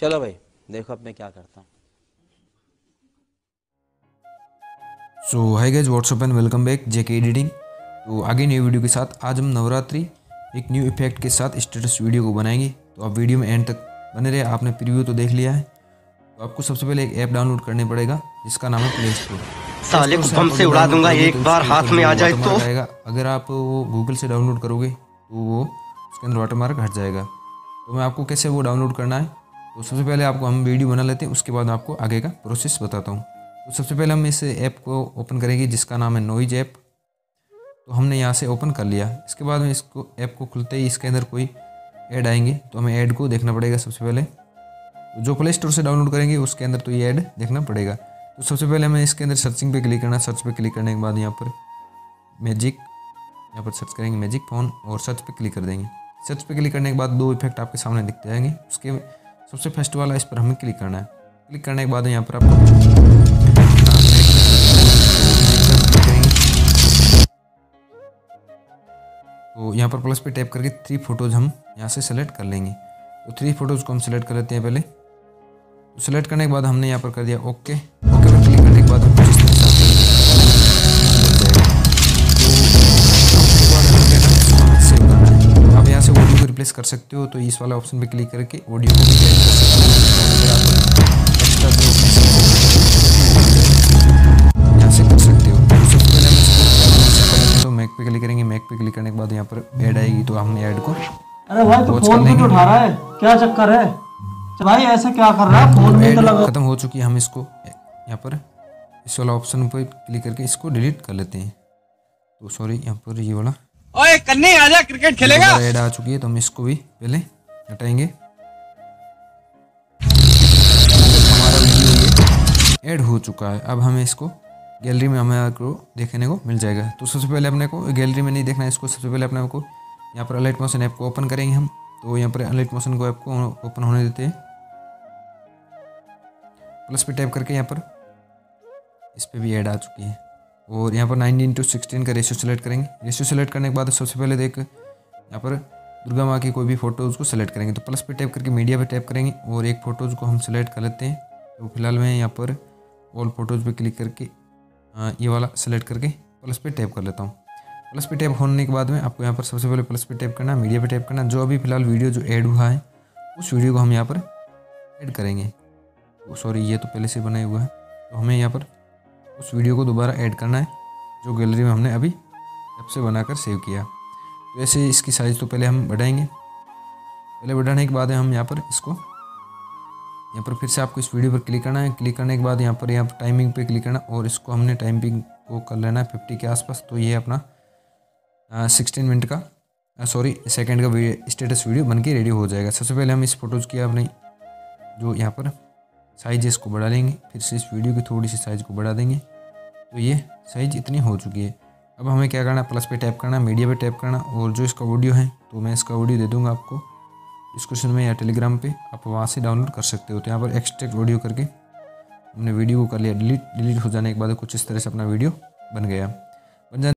चलो भाई देखो अब मैं क्या करता हूँ। So hi guys, what's up and welcome back JK editing. तो आगे नई वीडियो के साथ आज हम नवरात्रि एक न्यू इफेक्ट के साथ स्टेटस वीडियो को बनाएंगे। तो आप वीडियो में एंड तक बने रहे। आपने प्रीव्यू तो देख लिया है। तो आपको सबसे पहले एक ऐप डाउनलोड करने पड़ेगा जिसका नाम है प्ले स्टोर। साले को बम से उड़ा दूंगा एक बार हाथ में आ जाए तो। अगर आप वो गूगल से डाउनलोड करोगे तो वो उसके अंदर वाटरमार्क हट जाएगा। तो मैं आपको कैसे वो डाउनलोड करना है, तो सबसे पहले आपको हम वीडियो बना लेते हैं, उसके बाद आपको आगे का प्रोसेस बताता हूँ। तो सबसे पहले हम इस ऐप को ओपन करेंगे जिसका नाम है नॉइज ऐप। तो हमने यहाँ से ओपन कर लिया। इसके बाद में इसको ऐप को खुलते ही इसके अंदर कोई ऐड आएंगे, तो हमें ऐड को देखना पड़ेगा। सबसे पहले जो प्ले स्टोर से डाउनलोड करेंगे उसके अंदर तो ये ऐड देखना पड़ेगा। तो सबसे पहले हमें इसके अंदर सर्चिंग पे क्लिक करना। सर्च पे क्लिक करने के बाद यहाँ पर मैजिक, यहाँ पर सर्च करेंगे मैजिक फोन और सर्च पे क्लिक कर देंगे। सर्च पे क्लिक करने के बाद दो इफेक्ट आपके सामने दिखते रहेंगे। उसके सबसे फर्स्ट वाला, इस पर हमें क्लिक करना है। क्लिक करने के बाद यहाँ पर तो यहाँ पर प्लस पे टैप करके थ्री फोटोज़ हम यहाँ से सेलेक्ट कर लेंगे। तो थ्री फोटोज़ को हम सेलेक्ट कर लेते हैं पहले। तो सेलेक्ट करने के बाद हमने यहाँ पर कर दिया ओके। ओके पर क्लिक करने के बाद हम जिस तरह से आप यहाँ से ऑडियो को रिप्लेस कर सकते हो। तो इस वाला ऑप्शन पे क्लिक करके ऑडियो को रिप्लेस कर सकते हो, यहाँ से कर सकते हो। तो मैक पे क्लिक करेंगे। मैक पे क्लिक करने के बाद यहाँ पर ऐड आएगी, तो हमने ऐड को उठा रहा है, क्या चक्कर है भाई, ऐसा क्या कर रहा है, फोन में तो लगा। खत्म हो चुकी है। हम इसको यहाँ पर इस वाला ऑप्शन पर क्लिक करके इसको डिलीट कर लेते हैं। तो सॉरी, यहाँ पर ये वाला ओए कन्ने आजा क्रिकेट खेलेगा ऐड आ चुकी है, तो हम इसको भी पहले हटाएंगे। हमारा ऐड हो चुका है। अब हमें इसको गैलरी में हमें देखने को मिल जाएगा। तो सबसे पहले अपने को गैलरी में नहीं देखना है इसको। सबसे पहले अपने को यहाँ पर अलाइट मोशन ऐप को ओपन करेंगे हम। तो यहाँ पर अलाइट मोशन को ऐप को ओपन होने देते हैं। प्लस पे टैप करके यहाँ पर इस पर भी ऐड आ चुकी है। और यहाँ पर 19:16 का रेशियो सेलेक्ट करेंगे। रेशियो सेलेक्ट करने के बाद सबसे पहले देख यहाँ पर दुर्गा माँ की कोई भी फोटो उसको सेलेक्ट करेंगे। तो प्लस पे टैप करके मीडिया पे टैप करेंगे और एक फ़ोटोज़ को हम सेलेक्ट कर लेते हैं। तो फिलहाल मैं यहाँ पर ऑल फोटोज़ पे क्लिक करके ये वाला सेलेक्ट करके प्लस पे टैप कर लेता हूँ। प्लस पे टैप होने के बाद में आपको यहाँ पर सबसे पहले प्लस पे टैप करना, मीडिया पे टैप करना। जो अभी फिलहाल वीडियो जो ऐड हुआ है उस वीडियो को हम यहाँ पर ऐड करेंगे। सॉरी, ये तो पहले से बनाया हुआ है। तो हमें यहाँ पर उस वीडियो को दोबारा ऐड करना है जो गैलरी में हमने अभी ऐप से बनाकर सेव किया। तो ऐसे इसकी साइज़ तो पहले हम बढ़ाएंगे। पहले बढ़ाने के बाद हम यहाँ पर इसको यहाँ पर फिर से आपको इस वीडियो पर क्लिक करना है। क्लिक करने के बाद यहाँ पर टाइमिंग पे क्लिक करना और इसको हमने टाइमिंग को कर लेना है 50 के आसपास। तो ये अपना 16 मिनट का सेकेंड का स्टेटस वीडियो बन के रेडी हो जाएगा। सबसे पहले हम इस फोटोज़ की अपनी जो यहाँ पर साइज इसको बढ़ा लेंगे। फिर से इस वीडियो की थोड़ी सी साइज़ को बढ़ा देंगे। तो ये साइज़ इतनी हो चुकी है। अब हमें क्या करना है, प्लस पे टैप करना, मीडिया पे टैप करना और जो इसका ऑडियो है तो मैं इसका ऑडियो दे दूंगा आपको डिस्क्रिप्शन में या टेलीग्राम पे, आप वहाँ से डाउनलोड कर सकते हो। तो यहाँ पर एक्सट्रैक्ट ऑडियो करके हमने वीडियो को कर लिया डिलीट। डिलीट हो जाने के बाद कुछ इस तरह से अपना वीडियो बन गया।